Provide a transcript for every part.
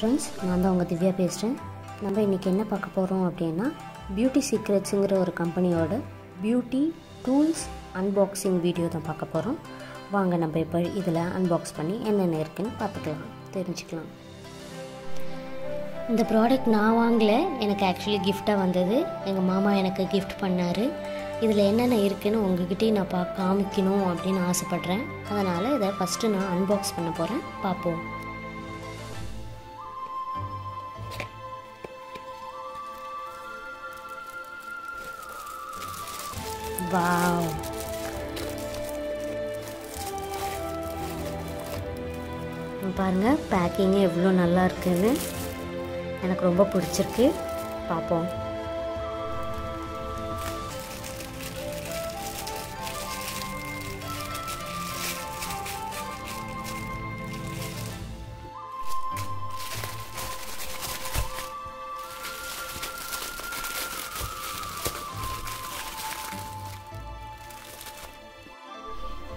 Friends, நான் தான் உங்கள் திவ்யா பேசுகிறேன். நம்ம இன்றைக்கி என்ன பார்க்க போகிறோம் அப்படின்னா, பியூட்டி சீக்ரெட்ஸுங்கிற ஒரு கம்பெனியோட பியூட்டி டூல்ஸ் அன்பாக்சிங் வீடியோ தான் பார்க்க போகிறோம். வாங்க நம்ம இப்போ இதில் அன்பாக்ஸ் பண்ணி என்னென்ன இருக்குன்னு பார்த்துக்கலாம், தெரிஞ்சுக்கலாம். இந்த ப்ராடக்ட் நான் வாங்கலை, எனக்கு ஆக்சுவலி கிஃப்டாக வந்தது. எங்கள் மாமா எனக்கு கிஃப்ட் பண்ணார். இதில் என்னென்ன இருக்குதுன்னு உங்ககிட்டே நான் காமிக்கணும் அப்படின்னு ஆசைப்பட்றேன். அதனால் இதை ஃபஸ்ட்டு நான் அன்பாக்ஸ் பண்ண போகிறேன், பார்ப்போம். Wow! பாருங்க, பேக்கிங்கே எவ்வளோ நல்லா இருக்குன்னு எனக்கு ரொம்ப பிடிச்சிருக்கு. பார்ப்போம்.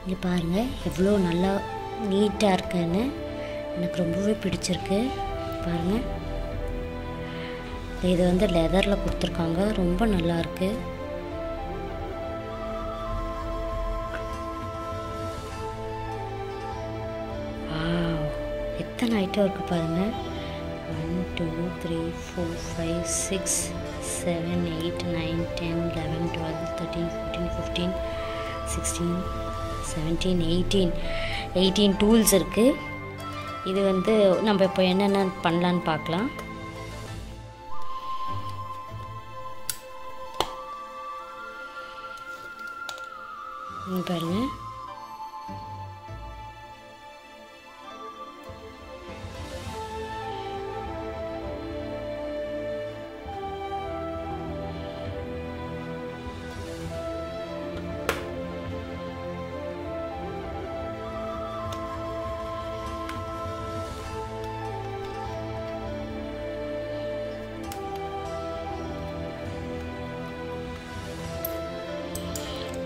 இது பாருங்கள் எவ்வளோ நல்லா நீட்டாக இருக்குன்னு எனக்கு ரொம்பவே பிடிச்சிருக்கு. பாருங்கள், இது வந்து லெதரில் கொடுத்துருக்காங்க, ரொம்ப நல்லாயிருக்கு. வாவ், எத்தனை ஐட்டம் இருக்குது பாருங்கள். 1 2 3 4 5 6 7 8 9 10 11 12 13 14 15 16 17 18 டூல்ஸ் இருக்குது. இது வந்து நம்ம இப்போ என்னென்ன பண்ணலான்னு பார்க்கலாம். பாருங்க,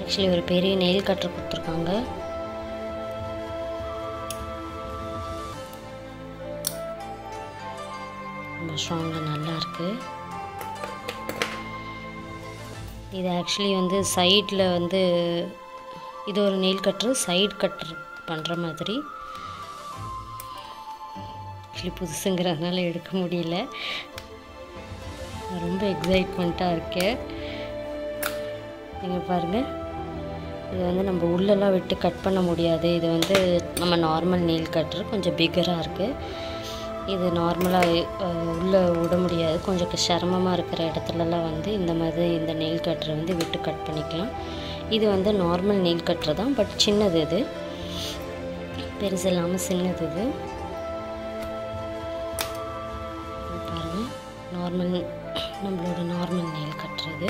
ஆக்சுவலி ஒரு பெரிய நெயில் கட்டர் கொடுத்துருக்காங்க. ரொம்ப ஸ்ட்ராங்காக நல்லா இருக்கு. இது ஆக்சுவலி வந்து சைடில் வந்து இது ஒரு நெயில் கட்டர், சைட் கட்டர் பண்ணுற மாதிரி. ஆக்சுவலி புதுசுங்கிறதுனால எடுக்க முடியல, ரொம்ப எக்ஸைட்மெண்ட்டாக இருக்கு. நீங்கள் பாருங்கள், இது வந்து நம்ம உள்ளெல்லாம் விட்டு கட் பண்ண முடியாது. இது வந்து நம்ம நார்மல் நெயில் கட்ரு, கொஞ்சம் பிகராக இருக்குது. இது நார்மலாக உள்ளே விட முடியாது, கொஞ்சம் சிரமமாக இருக்கிற இடத்துலலாம் வந்து இந்த மாதிரி இந்த நெயில் கட்ரை வந்து விட்டு கட் பண்ணிக்கலாம். இது வந்து நார்மல் நெயில் கட்ரு தான், பட் சின்னது. இது பெருசு இல்லாமல் சின்னது. இது பாருங்கள், நார்மல் நம்மளோட நார்மல் நெயில் கட்ரு இது.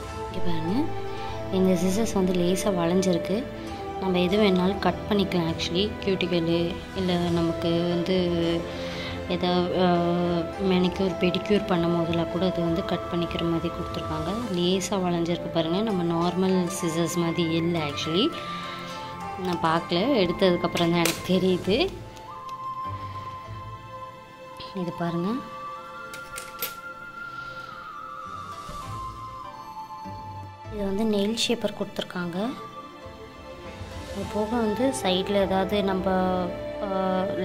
இங்கே பாருங்கள், இந்த சிசர்ஸ் வந்து லேஸாக வளைஞ்சிருக்கு, நம்ம எது வேணாலும் கட் பண்ணிக்கலாம். ஆக்சுவலி கியூட்டிக்கலு இல்லை நமக்கு வந்து எதாவது மெனிக்யூர் பெடிக்யூர் பண்ணும் போதெல்லாம் கூட அது வந்து கட் பண்ணிக்கிற மாதிரி கொடுத்துருக்காங்க. லேஸாக வளைஞ்சிருக்கு பாருங்கள், நம்ம நார்மல் சிசர்ஸ் மாதிரி இல்லை. ஆக்சுவலி நான் பார்க்கல, எடுத்ததுக்கப்புறம் தான் எனக்கு தெரியுது. இது பாருங்கள், இது வந்து நெயில் ஷேப்பர் கொடுத்துருக்காங்க. அது போக வந்து சைடில் ஏதாவது நம்ம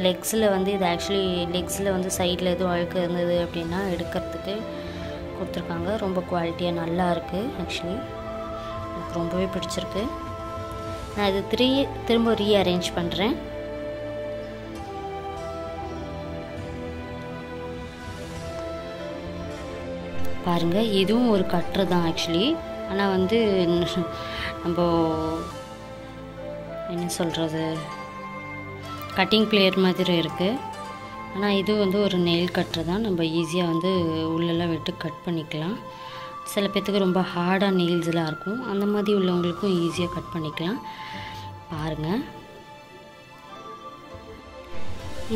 லெக்ஸில் வந்து இது ஆக்சுவலி லெக்ஸில் வந்து சைடில் எதுவும் அழுக்கு இருந்தது அப்படின்னா எடுக்கிறதுக்கு கொடுத்துருக்காங்க. ரொம்ப குவாலிட்டியாக நல்லா இருக்குது. ஆக்சுவலி எனக்கு ரொம்பவே பிடிச்சிருக்கு. நான் இது திரும்ப ரீஅரேஞ்ச் பண்ணுறேன். பாருங்கள், இதுவும் ஒரு கட்ரு தான் ஆக்சுவலி, ஆனால் வந்து நம்ம என்ன சொல்கிறது, கட்டிங் பிளேயர் மாதிரி இருக்குது. ஆனால் இது வந்து ஒரு நெயில் கட்டர் தான், நம்ம ஈஸியாக வந்து உள்ளெல்லாம் விட்டு கட் பண்ணிக்கலாம். சில பேர்த்துக்கு ரொம்ப ஹார்டாக நெயில்ஸ்லாம் இருக்கும், அந்த மாதிரி உள்ளவங்களுக்கும் ஈஸியாக கட் பண்ணிக்கலாம். பாருங்கள்,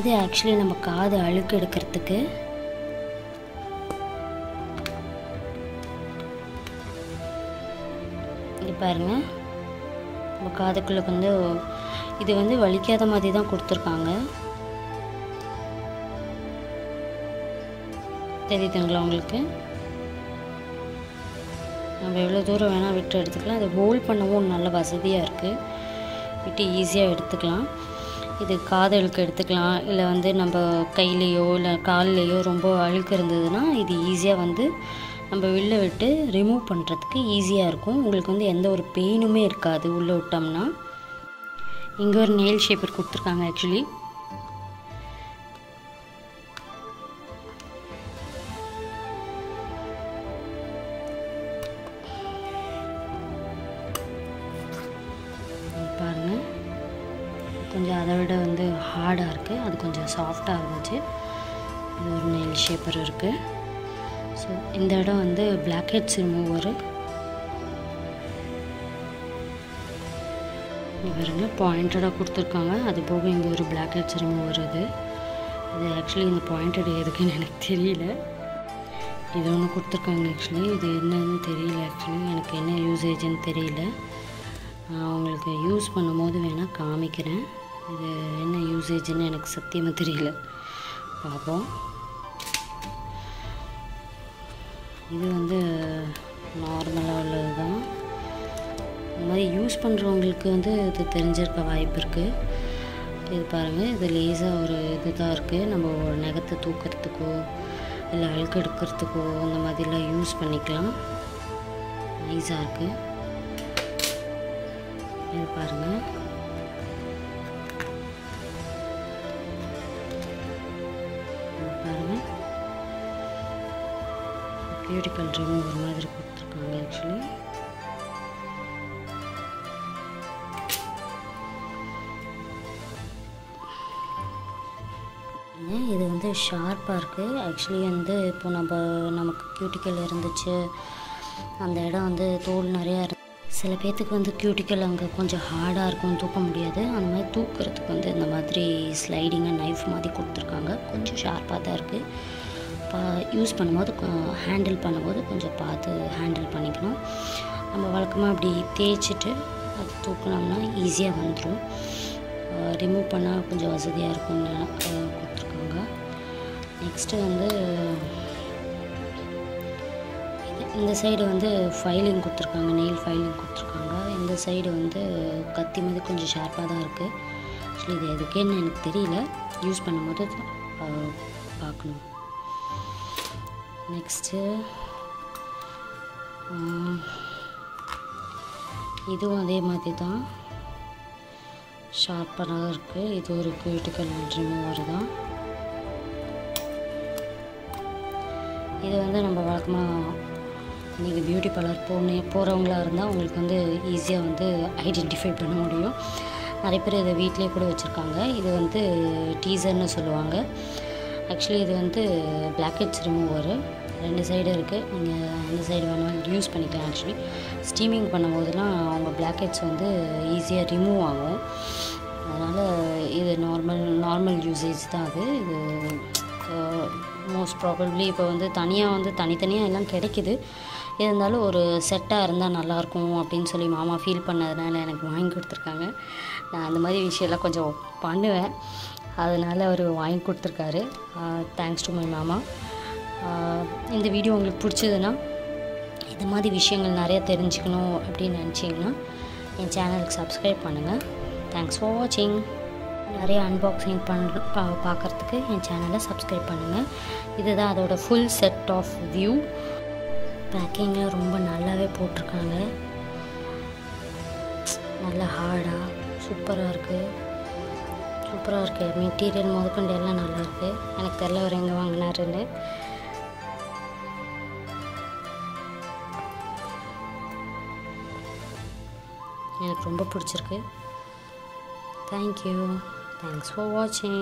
இது ஆக்சுவலி நம்ம காது அழுக்கு எடுக்கிறதுக்கு. இது பாருங்கள், நம்ம காதுக்குள்ளே வந்து இது வந்து வலிக்காத மாதிரி தான் கொடுத்துருக்காங்க. தெரியுதுங்களா உங்களுக்கு? நம்ம எவ்வளோ தூரம் வேணால் விட்டு எடுத்துக்கலாம். அதை ஹோல்ட் பண்ணவும் நல்ல வசதியாக இருக்குது, விட்டு ஈஸியாக எடுத்துக்கலாம். இது காது அழுக்கு எடுத்துக்கலாம், இல்லை வந்து நம்ம கையிலையோ இல்லை கால்லையோ ரொம்ப அழுக்கு இருந்ததுன்னா இது ஈஸியாக வந்து நம்ம வெளில விட்டு ரிமூவ் பண்ணுறதுக்கு ஈஸியாக இருக்கும். உங்களுக்கு வந்து எந்த ஒரு பெயினுமே இருக்காது உள்ளே விட்டோம்னா. இங்கே ஒரு நெயில் ஷேப்பர் கொடுத்துருக்காங்க. ஆக்சுவலி பாருங்கள், கொஞ்சம் அதை விட வந்து ஹார்டாக இருக்குது, அது கொஞ்சம் சாஃப்டாக இருந்துச்சு. இது ஒரு நெயில் ஷேப்பர் இருக்குது. ஸோ இந்த இடம் வந்து பிளாக் ஹெட்ஸ் ரிமூவர். பாருங்க, பாயிண்டடாக கொடுத்துருக்காங்க. அது போக இங்கே ஒரு பிளாக் ஹெட்ஸ் ரிமூவர். இது ஆக்சுவலி இந்த பாயிண்டட் எதுக்குன்னு எனக்கு தெரியல. இது ஒன்று கொடுத்துருக்காங்க. ஆக்சுவலி இது என்னன்னு தெரியல, ஆக்சுவலி எனக்கு என்ன யூசேஜுன்னு தெரியல. நான் உங்களுக்கு யூஸ் பண்ணும்போது வேணால் காமிக்கிறேன், இது என்ன யூசேஜுன்னு எனக்கு சத்தியமாக தெரியல, பார்ப்போம். இது வந்து நார்மலாக உள்ளது தான். இந்த மாதிரி யூஸ் பண்ணுறவங்களுக்கு வந்து இது தெரிஞ்சிருக்க வாய்ப்பு இருக்குது. இது பாருங்கள், இது லேசாக ஒரு இது தான் இருக்குது. நம்ம ஒரு நகத்தை தூக்கிறதுக்கோ இல்லை அழுக்கு எடுக்கிறதுக்கோ இந்த மாதிரிலாம் யூஸ் பண்ணிக்கலாம். ஈஸியாக இருக்குது. இது பாருங்கள், பாருங்கள், பியூட்டிக்கல் ரிமூவர் மாதிரி கொடுத்துருக்காங்க. ஆக்சுவலி இது வந்து ஷார்ப்பாக இருக்குது. ஆக்சுவலி வந்து இப்போ நமக்கு கியூட்டிக்கல் இருந்துச்சு, அந்த இடம் வந்து தோல் நிறையா இருந்து சில பேர்த்துக்கு வந்து கியூட்டிக்கல் அங்கே கொஞ்சம் ஹார்டாக இருக்கும், தூக்க முடியாது. அந்த மாதிரி தூக்கிறதுக்கு வந்து இந்த மாதிரி ஸ்லைடிங்காக நைஃப் மாதிரி கொடுத்துருக்காங்க. கொஞ்சம் ஷார்ப்பாக தான் இருக்குது. யூஸ் பண்ணும்போது ஹேண்டில் பண்ணும்போது கொஞ்சம் பார்த்து ஹேண்டில் பண்ணிக்கணும். நம்ம வழக்கமாக அப்படி தேய்ச்சிட்டு அது தூக்கினோம்னா ஈஸியாக வந்துடும். ரிமூவ் பண்ணால் கொஞ்சம் வசதியாக இருக்கும்னு கொடுத்துருக்காங்க. நெக்ஸ்ட்டு வந்து இந்த சைடு வந்து ஃபைலிங் கொடுத்துருக்காங்க, நெயில் ஃபைலிங் கொடுத்துருக்காங்க. இந்த சைடு வந்து கத்தி மாதிரி கொஞ்சம் ஷார்ப்பாக தான் இருக்குது. ஆக்சுவலி இது எதுக்கேன்னு எனக்கு தெரியல, யூஸ் பண்ணும்போது பார்க்கணும். நெக்ஸ்ட்டு இதுவும் அதே மாதிரி தான் ஷார்ப்பனாக இருக்குது. இது ஒரு கியூட்டிக்கல் ரிமூவர் தான். இது வந்து நம்ம வழக்கமாக நீங்கள் பியூட்டி பார்லர் போகிறவங்களாக இருந்தால் உங்களுக்கு வந்து ஈஸியாக வந்து ஐடென்டிஃபை பண்ண முடியும். நிறைய பேர் இதை வீட்டிலே கூட வச்சுருக்காங்க. இது வந்து டீசர்னு சொல்லுவாங்க. ஆக்சுவலி இது வந்து பிளாக் ஹெட்ஸ் ரிமூவர். ரெண்டு சைடு இருக்குது, நீங்கள் அந்த சைடு வேணாலும் யூஸ் பண்ணிக்கலாம். ஆக்சுவலி ஸ்டீமிங் பண்ணும்போதெல்லாம் அவங்க பிளாக் ஹெட்ஸ் வந்து ஈஸியாக ரிமூவ் ஆகும். அதனால் இது நார்மல் யூசேஜ் தான். அது இது மோஸ்ட் ப்ராபப்ளி இப்போ வந்து தனியாக வந்து தனித்தனியாக எல்லாம் கிடைக்கிது. இருந்தாலும் ஒரு செட்டாக இருந்தால் நல்லாயிருக்கும் அப்படின்னு சொல்லி மாமா ஃபீல் பண்ணதுனால எனக்கு வாங்கி கொடுத்துருக்காங்க. நான் அந்த மாதிரி விஷயம்லாம் கொஞ்சம் பண்ணுவேன், அதனால் அவர் வாங்கி கொடுத்துருக்காரு. தேங்க்ஸ் டு மை மாமா. இந்த வீடியோ உங்களுக்கு பிடிச்சதுன்னா, இது மாதிரி விஷயங்கள் நிறையா தெரிஞ்சுக்கணும் அப்படின்னு நினச்சிங்கன்னா என் சேனலுக்கு சப்ஸ்கிரைப் பண்ணுங்கள். தேங்க்ஸ் ஃபார் வாட்சிங். நிறைய அன்பாக்சிங் பார்க்குறதுக்கு என் சேனலை சப்ஸ்கிரைப் பண்ணுங்கள். இதுதான் அதோட ஃபுல் செட் ஆஃப் வியூ. பேக்கிங்கில் ரொம்ப நல்லாவே போட்டிருக்காங்க, நல்லா ஹார்டாக சூப்பராக இருக்குது. சூப்பராக இருக்குது, மெட்டீரியல் முதற்கொண்டு எல்லாம் நல்லாயிருக்கு. எனக்கு தெரில ஒரு எங்கே வாங்கினாருன்னு. எனக்கு ரொம்ப பிடிச்சிருக்கு. Thank you. Thanks for watching.